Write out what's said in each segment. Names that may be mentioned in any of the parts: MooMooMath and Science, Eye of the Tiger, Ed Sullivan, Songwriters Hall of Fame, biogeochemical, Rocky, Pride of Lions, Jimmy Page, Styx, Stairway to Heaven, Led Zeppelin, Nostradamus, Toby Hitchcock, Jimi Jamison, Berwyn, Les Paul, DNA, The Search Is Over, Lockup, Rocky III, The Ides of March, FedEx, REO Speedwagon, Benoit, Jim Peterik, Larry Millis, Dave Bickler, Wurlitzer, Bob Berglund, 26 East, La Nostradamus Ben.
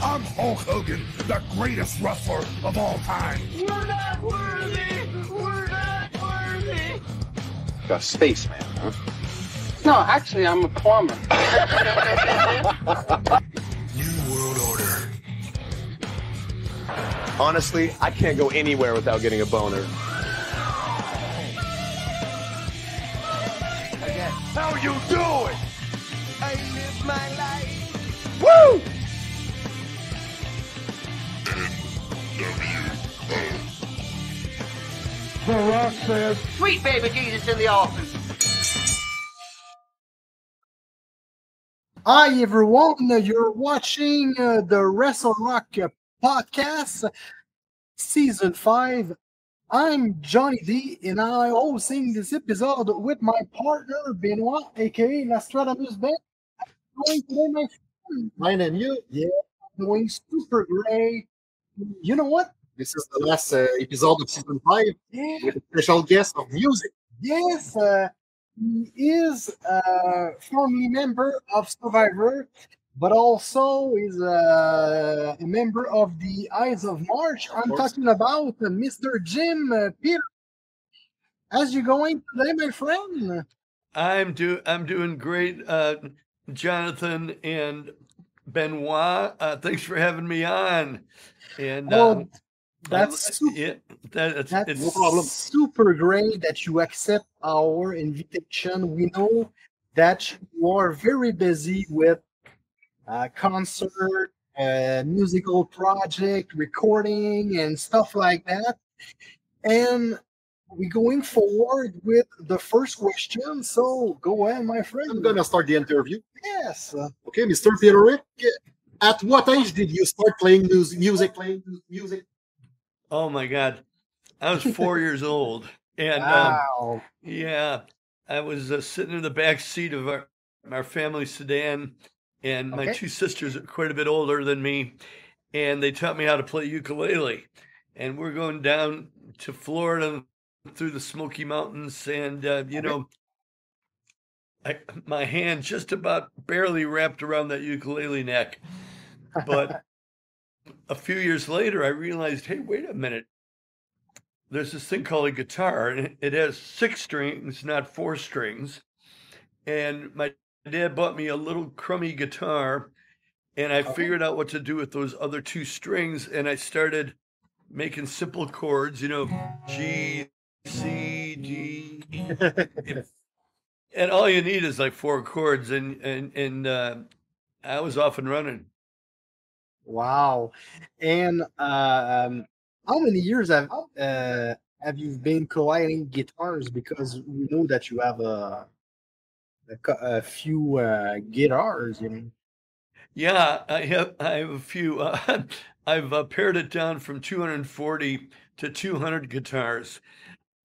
I'm Hulk Hogan, the greatest wrestler of all time. We're not worthy! We're not worthy! You're a spaceman, huh? No, actually, I'm a plumber. New World Order. Honestly, I can't go anywhere without getting a boner. Again. How you doing? I live my life. Woo! The Rock says, "Sweet baby Jesus in the office." Hi everyone, you're watching the WrestleRock Podcast, Season 5. I'm Johnny D, and I'm hosting this episode with my partner, Benoit, a.k.a. La Nostradamus Ben. I'm going today, my friend. Mine and you? Yeah, doing super great. You know what? This is the last episode of Season 5 with a special guest of music. Yes, he is a formerly member of Survivor, but also is a member of the Ides of March. I'm talking about Mr. Jim Peterik. How's you going today, my friend? I'm doing great, Jonathan and Benoit. Thanks for having me on. And that's super great that you accept our invitation. We know that you are very busy with concert, musical project, recording, and stuff like that. And we're going forward with the first question. So go ahead, my friend. I'm going to start the interview. Yes. Okay, Mr. Peterik, at what age did you start playing music? Oh, my God. I was four years old. And wow. Yeah, I was sitting in the back seat of our family sedan. And my two sisters are quite a bit older than me, and they taught me how to play ukulele. And we're going down to Florida through the Smoky Mountains, and, my hand just about barely wrapped around that ukulele neck. But a few years later, I realized, hey, wait a minute. There's this thing called a guitar, and it has six strings, not four strings. And my dad bought me a little crummy guitar, and I figured out what to do with those other two strings, and I started making simple chords, G, C, D, E. And all you need is like four chords, and I was off and running. Wow. And how many years have you been colliding guitars? Because we know that you have a few guitars, Yeah, I have a few. I've pared it down from 240 to 200 guitars.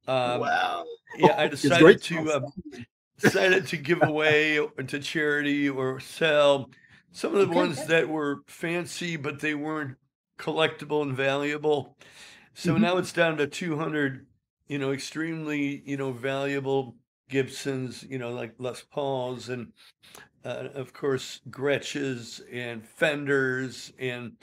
Wow! Yeah, I decided to give away to charity or sell some of the ones that were fancy, but they weren't collectible and valuable. So now it's down to 200, extremely, valuable Gibsons, like Les Pauls, and of course Gretsch's and Fenders, and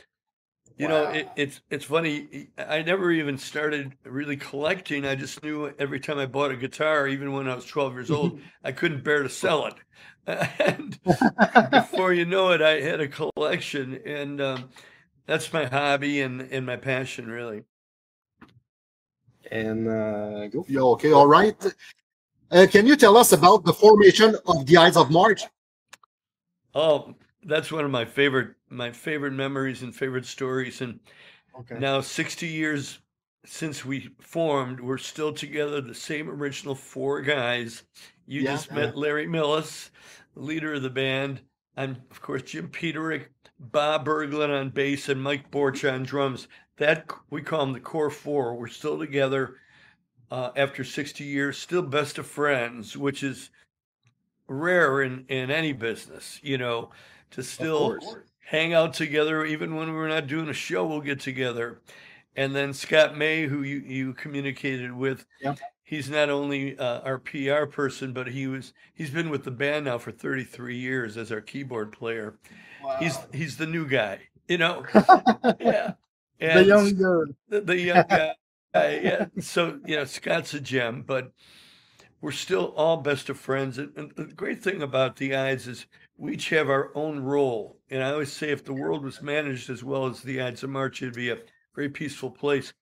it's funny. I never even started really collecting. I just knew every time I bought a guitar, even when I was 12 years old, I couldn't bear to sell it. And before you know it, I had a collection, and that's my hobby and my passion, really. And go. Yeah, okay, all right. Can you tell us about the formation of the Ides of March? Oh, that's one of my favorite memories and favorite stories. And now 60 years since we formed, we're still together, the same original four guys. You just met Larry Millis, leader of the band. I'm, of course, Jim Peterik, Bob Berglund on bass, and Mike Borch on drums. That, we call them the core four. We're still together. After 60 years, still best of friends, which is rare in any business, to still hang out together. Even when we're not doing a show, we'll get together. And then Scott May, who you communicated with, he's not only our PR person, but he's been with the band now for 33 years as our keyboard player. Wow. He's the new guy. you know. Yeah. And the young guy. Yeah. So, you know, Scott's a gem, but we're still all best of friends. And the great thing about the Ides is we each have our own role. And I always say if the world was managed as well as the Ides of March, it'd be a very peaceful place.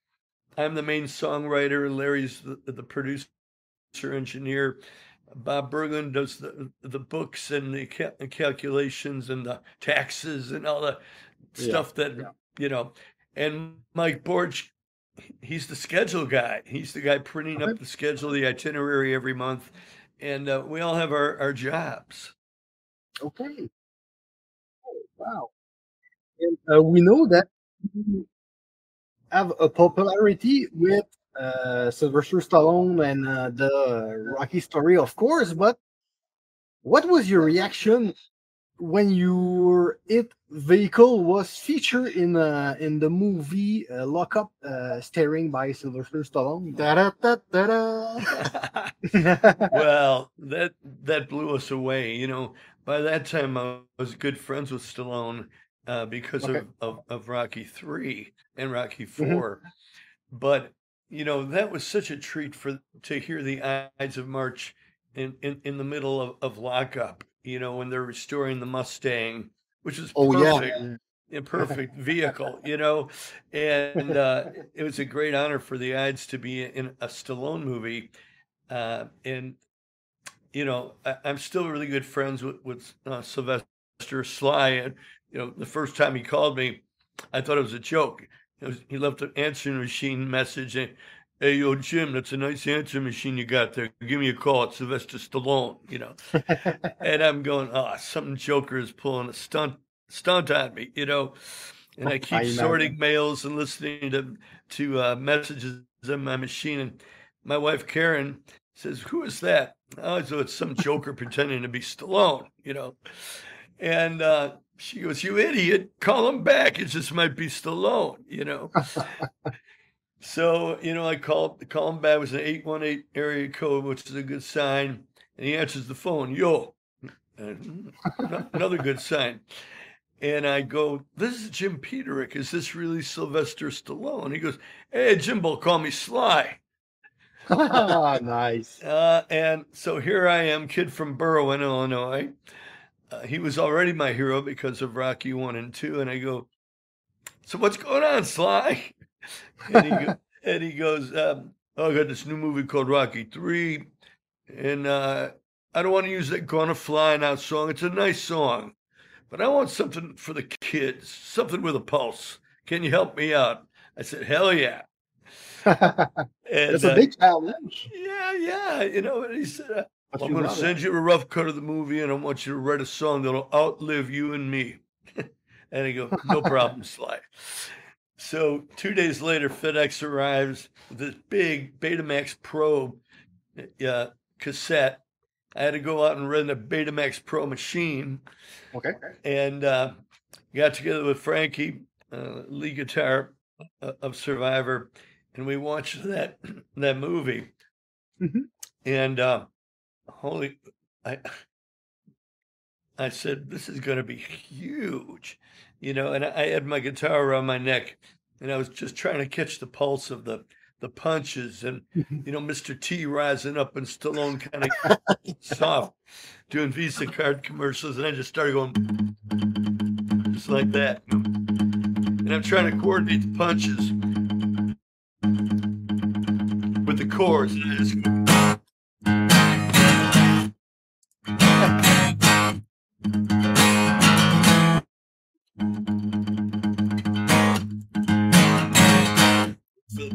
I'm the main songwriter, and Larry's the producer, engineer. Bob Berglund does the books and the calculations and the taxes and all the stuff you know. And Mike Borch, he's the schedule guy. He's the guy printing up the schedule, the itinerary every month. And we all have our jobs. Okay. Oh, wow. And we know that you have a popularity with Sylvester Stallone and the Rocky story, of course. But what was your reaction when your hit vehicle was featured in the movie Lockup, starring by Sylvester Stallone? Well, that blew us away. You know, by that time I was good friends with Stallone because of Rocky III and Rocky IV, but you know, that was such a treat to hear the Ides of March in the middle of Lockup, you know, when they're restoring the Mustang, which is a perfect vehicle, you know. And it was a great honor for the Ides to be in a Stallone movie. And, you know, I'm still really good friends with Sylvester Sly. And, you know, the first time he called me, I thought it was a joke. He left an answering machine message. And, hey, yo, Jim, that's a nice answering machine you got there. Give me a call. It's Sylvester Stallone, you know. And I'm going, some joker is pulling a stunt on me, you know. And I keep sorting mails and listening to messages on my machine. And my wife, Karen, says, who is that? Oh, so it's some joker pretending to be Stallone, you know. And she goes, you idiot, call him back. It just might be Stallone, you know. So, you know, I called him back. It was an 818 area code, which is a good sign. And he answers the phone, yo. And another good sign. And I go, this is Jim Peterik. Is this really Sylvester Stallone? He goes, hey, Jimbo, call me Sly. Nice. And so here I am, kid from Berwyn, Illinois. He was already my hero because of Rocky 1 and 2. And I go, so what's going on, Sly? and he goes, I got this new movie called Rocky III, and I don't want to use that Gonna Flying Out song. It's a nice song, but I want something for the kids, something with a pulse. Can you help me out? I said, hell yeah. It's a big challenge. Yeah. You know, and he said, I'm going to send you a rough cut of the movie, and I want you to write a song that'll outlive you and me. And I go, no problem, Sly. So 2 days later, FedEx arrives with this big Betamax Pro cassette. I had to go out and rent a Betamax Pro machine. Okay. And got together with Frankie, lead guitar of Survivor, and we watched that movie. And holy, I said, this is going to be huge. You know, and I had my guitar around my neck, and I was just trying to catch the pulse of the punches and, you know, Mr. T rising up and Stallone kind of soft doing Visa card commercials. And I just started going just like that. And I'm trying to coordinate the punches with the chords. And I just go,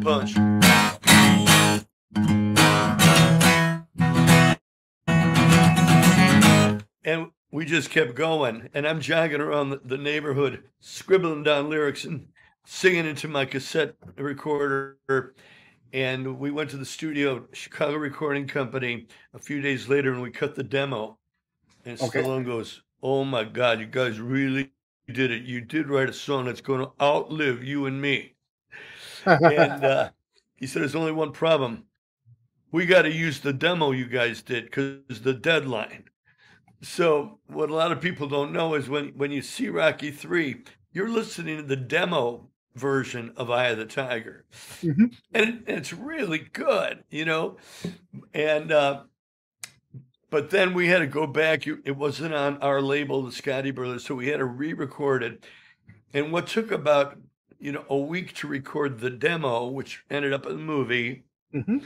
punch. And we just kept going. And I'm jogging around the neighborhood, scribbling down lyrics and singing into my cassette recorder. And we went to the studio, Chicago Recording Company, a few days later, and we cut the demo. And Stallone goes, oh my God, you guys really did it. You did write a song that's going to outlive you and me. And he said, there's only one problem. We got to use the demo you guys did because the deadline. So what a lot of people don't know is when you see Rocky III, you're listening to the demo version of Eye of the Tiger. Mm-hmm. And it's really good, you know? And, but then we had to go back. It wasn't on our label, the Scotty Brothers, so we had to re-record it. And what took about, you know, a week to record the demo, which ended up in the movie, mm-hmm.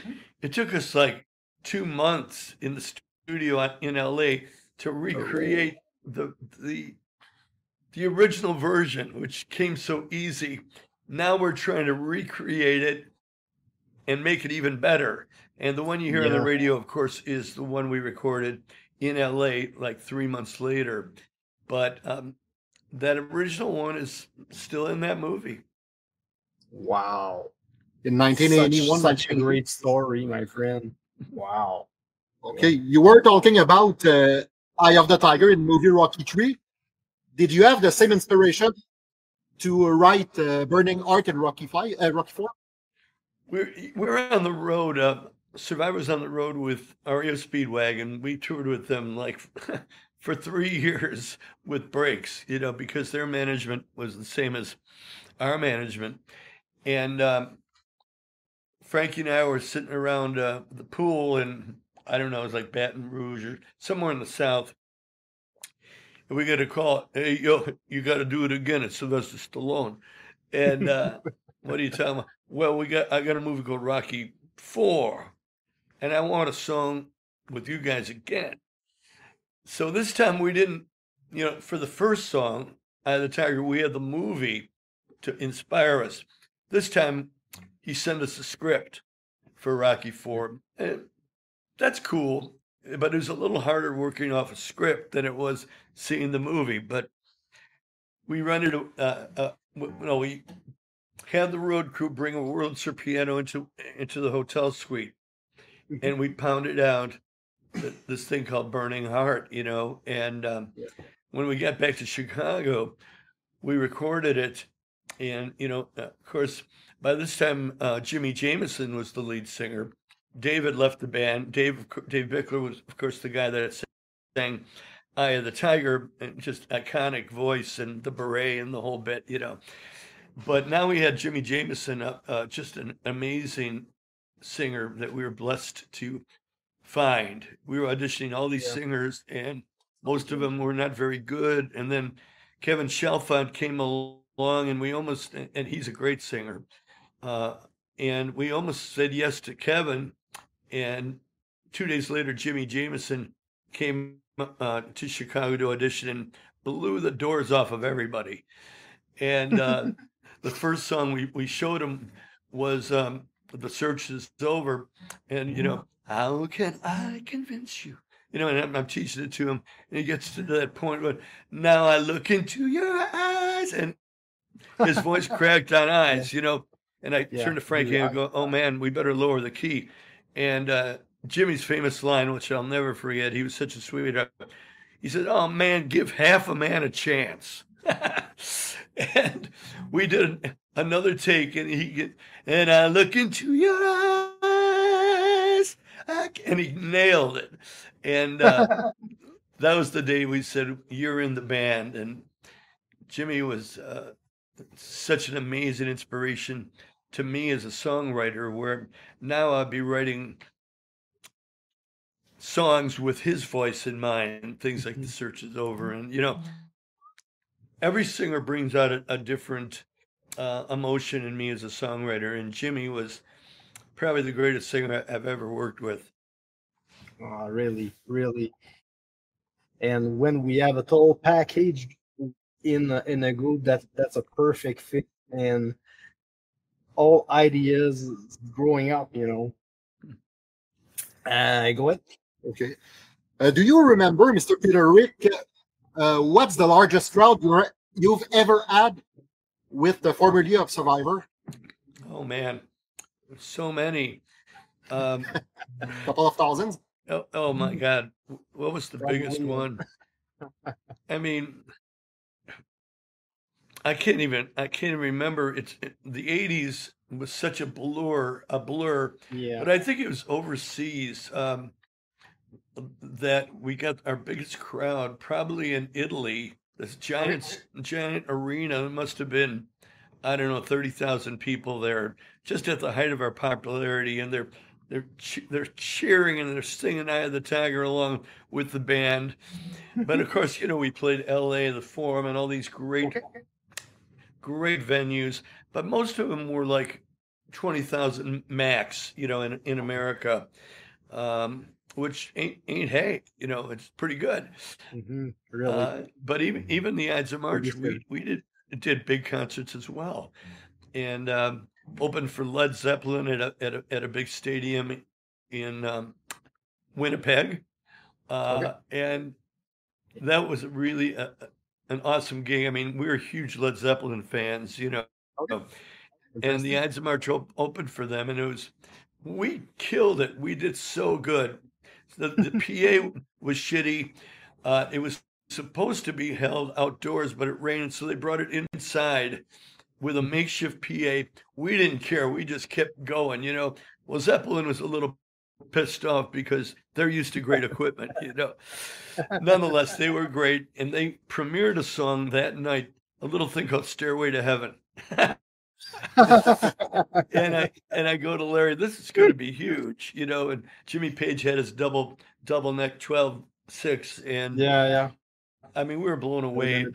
it took us like 2 months in the studio in LA to recreate the original version, which came so easy. Now we're trying to recreate it and make it even better. And the one you hear on the radio, of course, is the one we recorded in LA like 3 months later. But that original one is still in that movie. Wow. In 1981. Such a great story, my friend. Wow. Okay, you were talking about Eye of the Tiger in movie Rocky III. Did you have the same inspiration to write Burning Heart and Rocky IV? We're on the road. Survivor's on the road with REO Speedwagon. We toured with them like for 3 years with breaks, you know, because their management was the same as our management. And Frankie and I were sitting around the pool in, I don't know, it was like Baton Rouge or somewhere in the South. And we got a call, hey, yo, you got to do it again. It's Sylvester Stallone. And what are you talking about? Well, I got a movie called Rocky IV, and I want a song with you guys again. So this time we didn't, you know, for the first song, Eye of the Tiger, we had the movie to inspire us. This time he sent us a script for Rocky IV. And that's cool. But it was a little harder working off a script than it was seeing the movie. But we run into, we had the road crew bring a Wurlitzer piano into the hotel suite, and we pounded out this thing called Burning Heart, you know. And when we got back to Chicago, we recorded it, and you know, of course, by this time Jimi Jamison was the lead singer. David left the band. Dave Bickler was, of course, the guy that sang Eye of the Tiger, and just iconic voice and the beret and the whole bit, you know. But now we had Jimi Jamison, just an amazing singer that we were blessed to find. We were auditioning all these singers, and most of them were not very good. And then Kevin Chalfant came along, and he's a great singer. And we almost said yes to Kevin. And 2 days later, Jimi Jamison came to Chicago to audition and blew the doors off of everybody. And the first song we showed him was The Search Is Over. And, you know, how can I convince you? You know, and I'm teaching it to him. And he gets to that point where, now I look into your eyes. And his voice cracked on eyes, you know. And I turned to Frankie and go, oh, man, we better lower the key. And Jimmy's famous line, which I'll never forget, he was such a sweetheart. He said, oh, man, give half a man a chance. And we did another take, and and I look into your eyes, and he nailed it. And that was the day we said, you're in the band. And Jimmy was such an amazing inspiration to me as a songwriter, where now I'll be writing songs with his voice in mind, things like The Search Is Over. And, you know, every singer brings out a different emotion in me as a songwriter. And Jimmy was probably the greatest singer I've ever worked with. Oh, really, really. And when we have a total package in a group, that's a perfect fit, and all ideas growing up, you know. Go ahead. Okay. Do you remember, Mr. Peterik, what's the largest crowd you've ever had with the formula of Survivor? Oh, man. So many. A couple of thousands? Oh, my God. What was the biggest one? I mean, I can't even remember. The 80s was such a blur. Yeah. But I think it was overseas that we got our biggest crowd, probably in Italy, This giant arena must have been, I don't know, 30,000 people there, just at the height of our popularity, and they're cheering and they're singing "Eye of the Tiger" along with the band. But of course, you know, we played L.A., the Forum, and all these great venues, but most of them were like 20,000 max, you know, in America, which ain't hey, you know, it's pretty good. Mm-hmm, really. But even the Ides of March, we did big concerts as well, and opened for Led Zeppelin at a big stadium in Winnipeg, and that was really an awesome gig. I mean, we were huge Led Zeppelin fans, you know. Okay. And the Ides of March opened for them, and we killed it. We did so good. The PA was shitty. It was supposed to be held outdoors, but it rained, so they brought it inside with a makeshift PA. We didn't care. We just kept going, you know. Well, Zeppelin was a little pissed off because they're used to great equipment, you know. Nonetheless, they were great, and they premiered a song that night, a little thing called "Stairway to Heaven." and I go to Larry, this is going to be huge, you know. And Jimmy Page had his double neck 12-6, and yeah, I mean, we were blown away.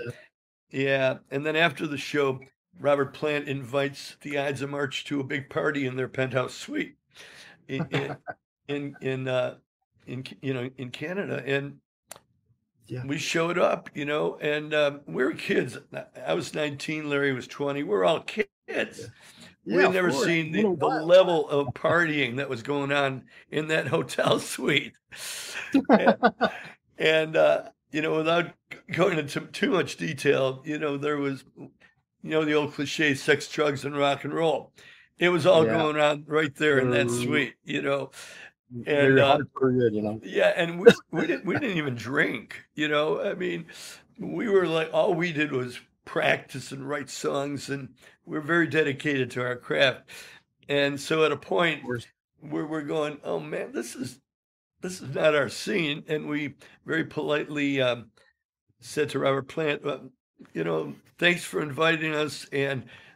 Yeah. And then after the show, Robert Plant invites the Ides of March to a big party in their penthouse suite in Canada, and yeah, we showed up, you know, and we were kids. I was 19, Larry was 20. We're all kids. We had never seen the level of partying that was going on in that hotel suite. and you know, without going into too much detail, you know, there was, you know, the old cliche, sex, drugs, and rock and roll. It was all going on right there in that suite, you know. And you know? Yeah, and we didn't even drink, you know. I mean, we were like, all we did was practice and write songs, and we're very dedicated to our craft. And so at a point where we're going, oh man, this is not our scene, and we very politely said to Robert Plant, well, you know, thanks for inviting us,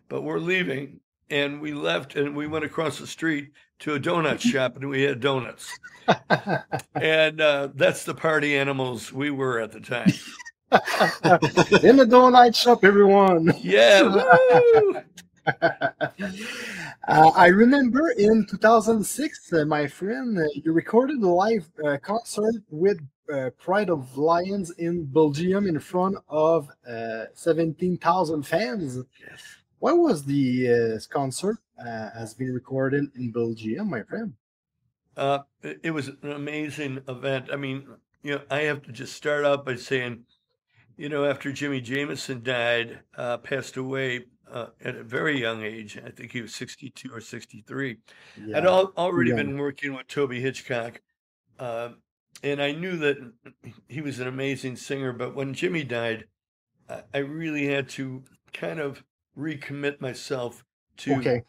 but we're leaving. And we left, and we went across the street to a donut shop, and we had donuts. And that's the party animals we were at the time. In the donut shop, everyone. Yeah. Woo! I remember in 2006, my friend, you recorded a live concert with Pride of Lions in Belgium in front of 17,000 fans. Yes. Why was the concert has been recorded in Belgium, my friend? It was an amazing event. I mean, you know, I have to just start out by saying, you know, after Jimi Jamison died, passed away at a very young age. I think he was 62 or 63. Yeah. I'd already been working with Toby Hitchcock, and I knew that he was an amazing singer. But when Jimmy died, I really had to kind of recommit myself to,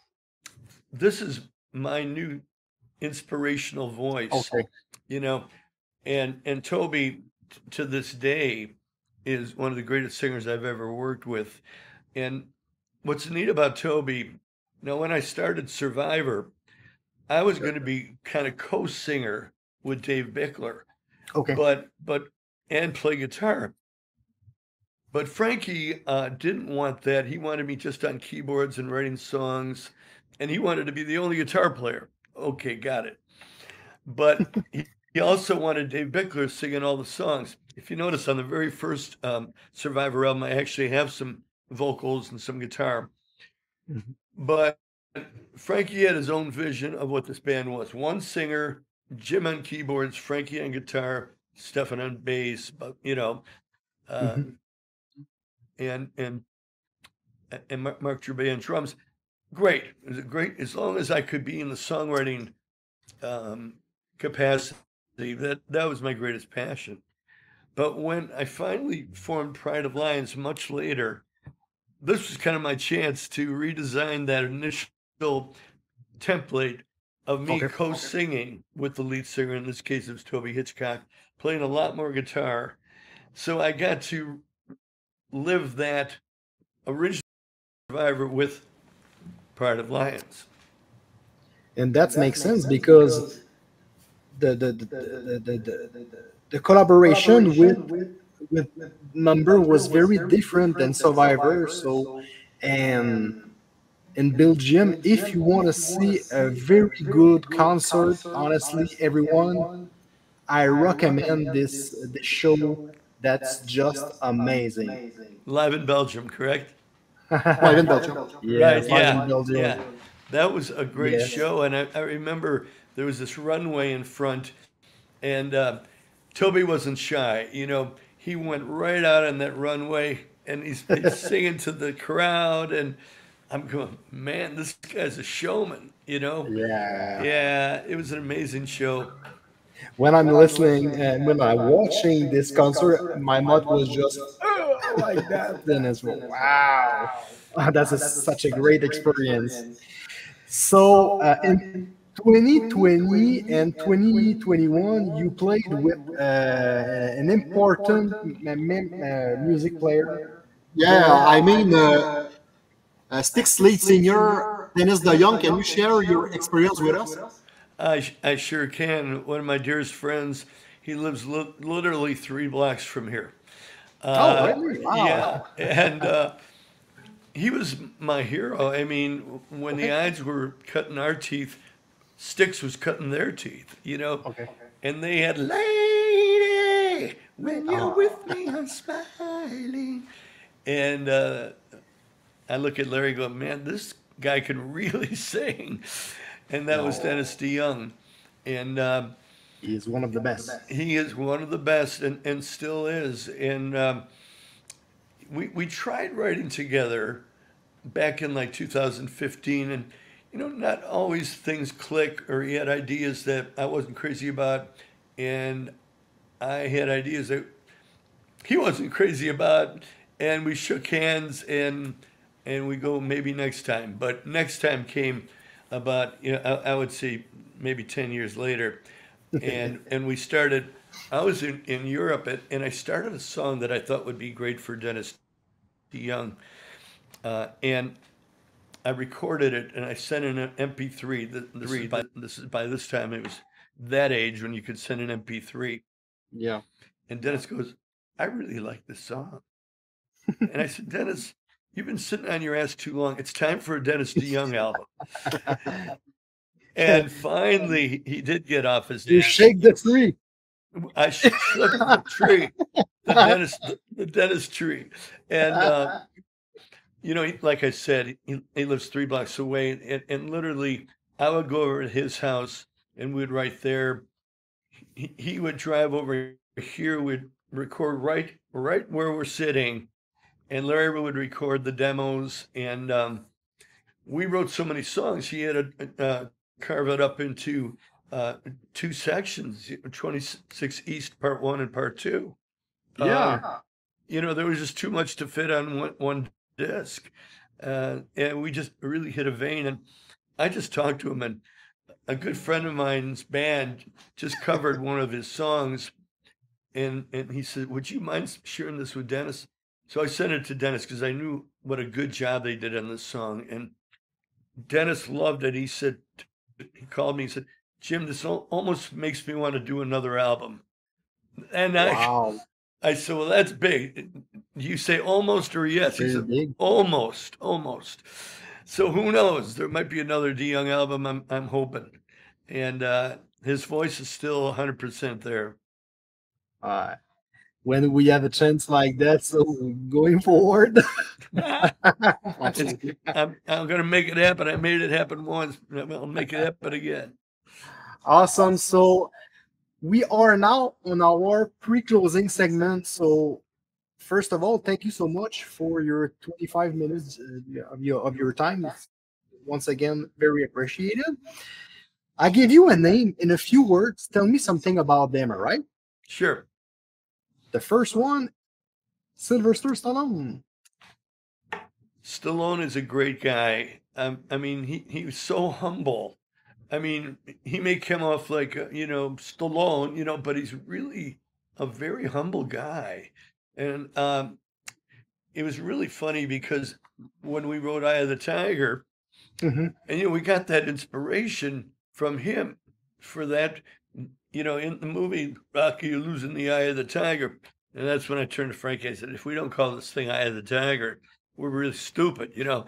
this is my new inspirational voice, you know. And Toby, to this day, is one of the greatest singers I've ever worked with. And what's neat about Toby, you know, when I started Survivor, I was going to be kind of co-singer with Dave Bickler, and play guitar. But Frankie didn't want that. He wanted me just on keyboards and writing songs, and he wanted to be the only guitar player. Okay, got it. But he also wanted Dave Bickler singing all the songs. If you notice, on the very first Survivor album, I actually have some vocals and some guitar. Mm-hmm. But Frankie had his own vision of what this band was. One singer, Jim on keyboards, Frankie on guitar, Stefan on bass, you know. Mm-hmm. And Mark Trubay on drums. Great. It was great, as long as I could be in the songwriting capacity. That was my greatest passion. But when I finally formed Pride of Lions much later, this was kind of my chance to redesign that initial template of me co-singing with the lead singer. In this case, it was Toby Hitchcock, playing a lot more guitar. So I got to live that original Survivor with Pride of Lions. And that makes sense because the collaboration with Number was very different than Survivor. So, and Belgium, if you want to see a very good concert, honestly, everyone, I recommend this show. That's just amazing. Live in Belgium, correct? Live in Belgium. Yeah, right, yeah, in Belgium. Yeah. That was a great show, and I remember there was this runway in front, and Toby wasn't shy. You know, he went right out on that runway, and he's singing to the crowd, and I'm going, man, this guy's a showman, you know? Yeah. Yeah, it was an amazing show. When I'm listening and when I'm watching this concert, my mouth was just like that. Then as well, wow, that's such a great experience. So in 2020 and 2021, you played with an important music player. Yeah, I mean, Styx lead singer Dennis DeYoung. Can you share your experience with us? I sure can. One of my dearest friends, he lives literally 3 blocks from here. Oh, really? Wow. Yeah, and he was my hero. I mean, when the Ides were cutting our teeth, Styx was cutting their teeth, you know? Okay. And they had, lady, when you're with me, I'm smiling. And I look at Larry going, man, this guy can really sing. And that was Dennis DeYoung. And he is one of the best. He is one of the best and still is. And we tried writing together back in like 2015. And, you know, not always things click, or he had ideas that I wasn't crazy about. And I had ideas that he wasn't crazy about. And we shook hands and we go maybe next time. But next time came about, you know, I would say maybe 10 years later. And we started, I was in Europe, and I started a song that I thought would be great for Dennis DeYoung. And I recorded it, and I sent in an MP3. This is by this time, it was that age when you could send an MP3. Yeah. And Dennis goes, I really like this song. And I said, Dennis, you've been sitting on your ass too long. It's time for a Dennis DeYoung album. And finally, he did get off his ass. You shake the tree. I shook the tree, the Dennis tree. And, you know, like I said, he lives 3 blocks away. And literally, I would go over to his house, and we'd write there. He would drive over here. We'd record right where we're sitting. And Larry would record the demos, and we wrote so many songs. He had to carve it up into 2 sections, 26 East, part 1 and part 2. Yeah. You know, there was just too much to fit on one disc. And we just really hit a vein. And I just talked to him, and a good friend of mine's band just covered one of his songs. And he said, would you mind sharing this with Dennis? So I sent it to Dennis because I knew what a good job they did on this song. And Dennis loved it. He said, he called me, he said, Jim, this almost makes me want to do another album. And wow. I said, well, that's big. You say almost or yes? He said, almost. So who knows? There might be another DeYoung album, I'm hoping. And his voice is still 100% there. All right. When we have a chance like that, so going forward, I'm going to make it happen. I made it happen once. I'll make it happen again. Awesome. So we are now on our pre-closing segment. So first of all, thank you so much for your 25 minutes of your time. Once again, very appreciated. I give you a name in a few words. Tell me something about them, all right? Sure. The first one, Sylvester Stallone. Stallone is a great guy. I mean, he was so humble. I mean, he may come off like, you know, Stallone, you know, but he's really a very humble guy. And it was really funny because when we wrote Eye of the Tiger, and, you know, we got that inspiration from him for that, you know, in the movie Rocky, you're losing the eye of the tiger. And that's when I turned to Frankie. I said, if we don't call this thing Eye of the Tiger, we're really stupid, you know.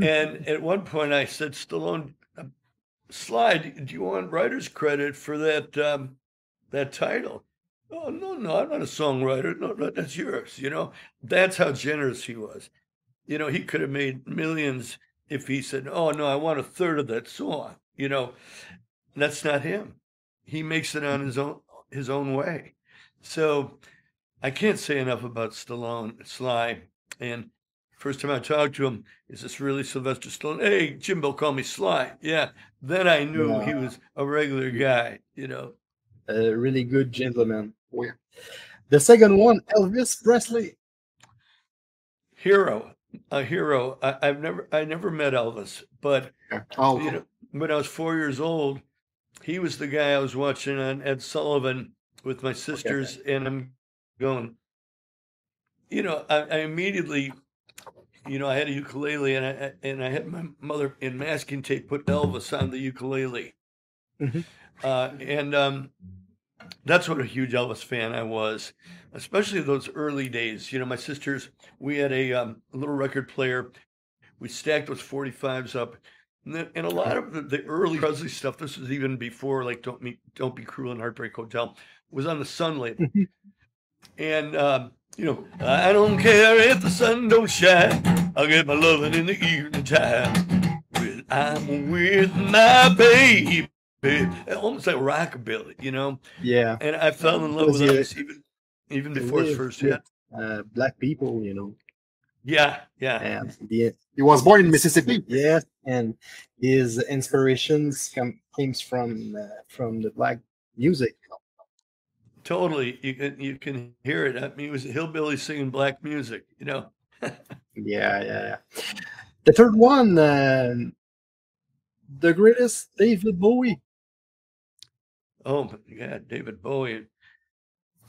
And at one point I said, Stallone, Slide, do you want writer's credit for that that title? Oh, no, I'm not a songwriter. No, that's yours, you know. That's how generous he was. You know, he could have made millions if he said, oh, no, I want a third of that song, you know. That's not him. He makes it on his own way. So I can't say enough about Stallone, Sly. And first time I talked to him, is this really Sylvester Stallone? Hey, Jimbo, call me Sly. Yeah, then I knew he was a regular guy, you know. A really good gentleman. Yeah. The second one, Elvis Presley. Hero, a hero. I never met Elvis, but you know, when I was 4 years old, he was the guy I was watching on Ed Sullivan with my sisters, and I'm going, you know, I immediately, you know, I had a ukulele, and I had my mother in masking tape put Elvis on the ukulele, and that's what a huge Elvis fan I was, especially those early days. You know, my sisters, we had a little record player, we stacked those 45s up, and a lot of the early Presley stuff. This was even before like Don't Be Cruel and Heartbreak Hotel was on the Sun label, and. You know, I don't care if the sun don't shine, I'll get my loving in the evening time. When I'm with my baby. Almost like rockabilly, you know? Yeah. And I fell in love with Elvis even before his first hit. Black people, you know. Yeah. And he was born in Mississippi. Yes, and his inspirations comes from the black music. Totally, you can hear it. I mean, it was a hillbilly singing black music, you know. Yeah. The third one, the greatest, David Bowie. Oh my God, David Bowie.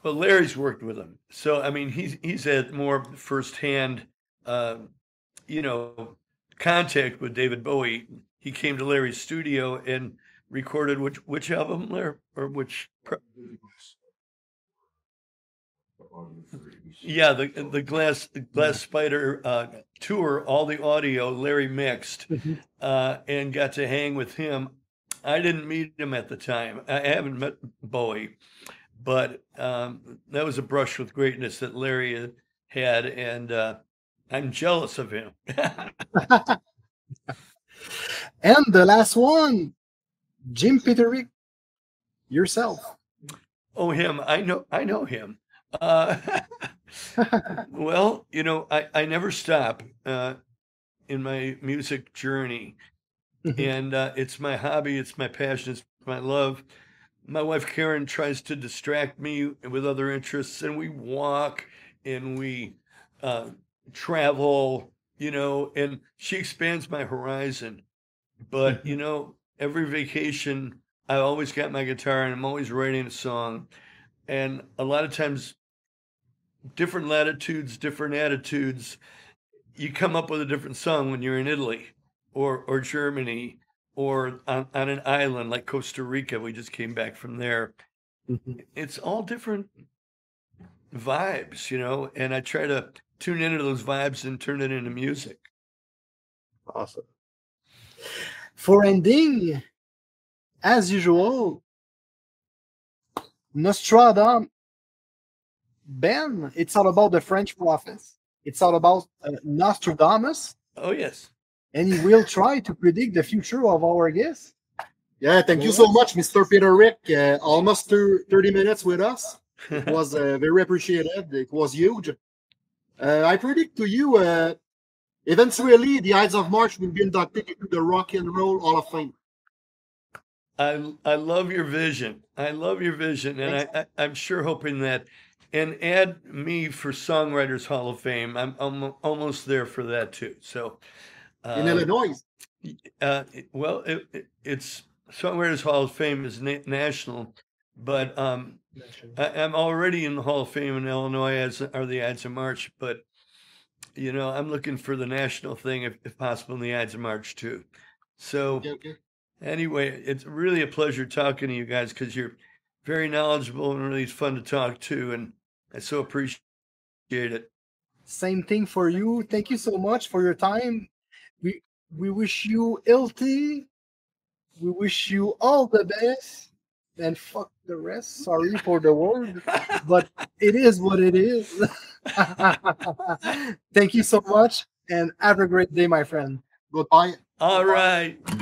Well, Larry's worked with him, so I mean, he's had more firsthand, you know, contact with David Bowie. He came to Larry's studio and recorded which album, Larry, or which. Yeah, the glass spider tour, all the audio Larry mixed, and got to hang with him. I didn't meet him at the time. I haven't met Bowie, but that was a brush with greatness that Larry had, and I'm jealous of him. And the last one, Jim Peterik, yourself. Oh, him! I know him. Well, you know, I never stop in my music journey, and it's my hobby, it's my passion, it's my love. My wife Karen tries to distract me with other interests, and we walk and we travel, you know, and she expands my horizon. But you know, every vacation I always got my guitar and I'm always writing a song, and a lot of times different latitudes, different attitudes, you come up with a different song when you're in Italy or Germany or on an island like Costa Rica. We just came back from there. It's all different vibes, you know, and I try to tune into those vibes and turn it into music. Awesome. For ending, as usual, Nostradamus Ben, it's all about the French prophets. It's all about Nostradamus. Oh, yes. And he will try to predict the future of our guests. Yeah, thank you so much, Mr. Peterik. Almost 30 minutes with us. It was very appreciated. It was huge. I predict to you, eventually, the Ides of March will be inducted into the Rock and Roll Hall of Fame. I love your vision. I love your vision, and I'm sure hoping that. And add me for Songwriters Hall of Fame. I'm almost there for that too. So, in Illinois, well, it's Songwriters Hall of Fame is national, but I'm already in the Hall of Fame in Illinois, as are the Ides of March. But You know, I'm looking for the national thing, if possible, in the Ides of March, too. So anyway, it's really a pleasure talking to you guys because you're very knowledgeable and really fun to talk to. And I so appreciate it. Same thing for you. Thank you so much for your time. We wish you ilty. We wish you all the best. And fuck the rest. Sorry for the word. But it is what it is. Thank you so much. And have a great day, my friend. Goodbye. All right.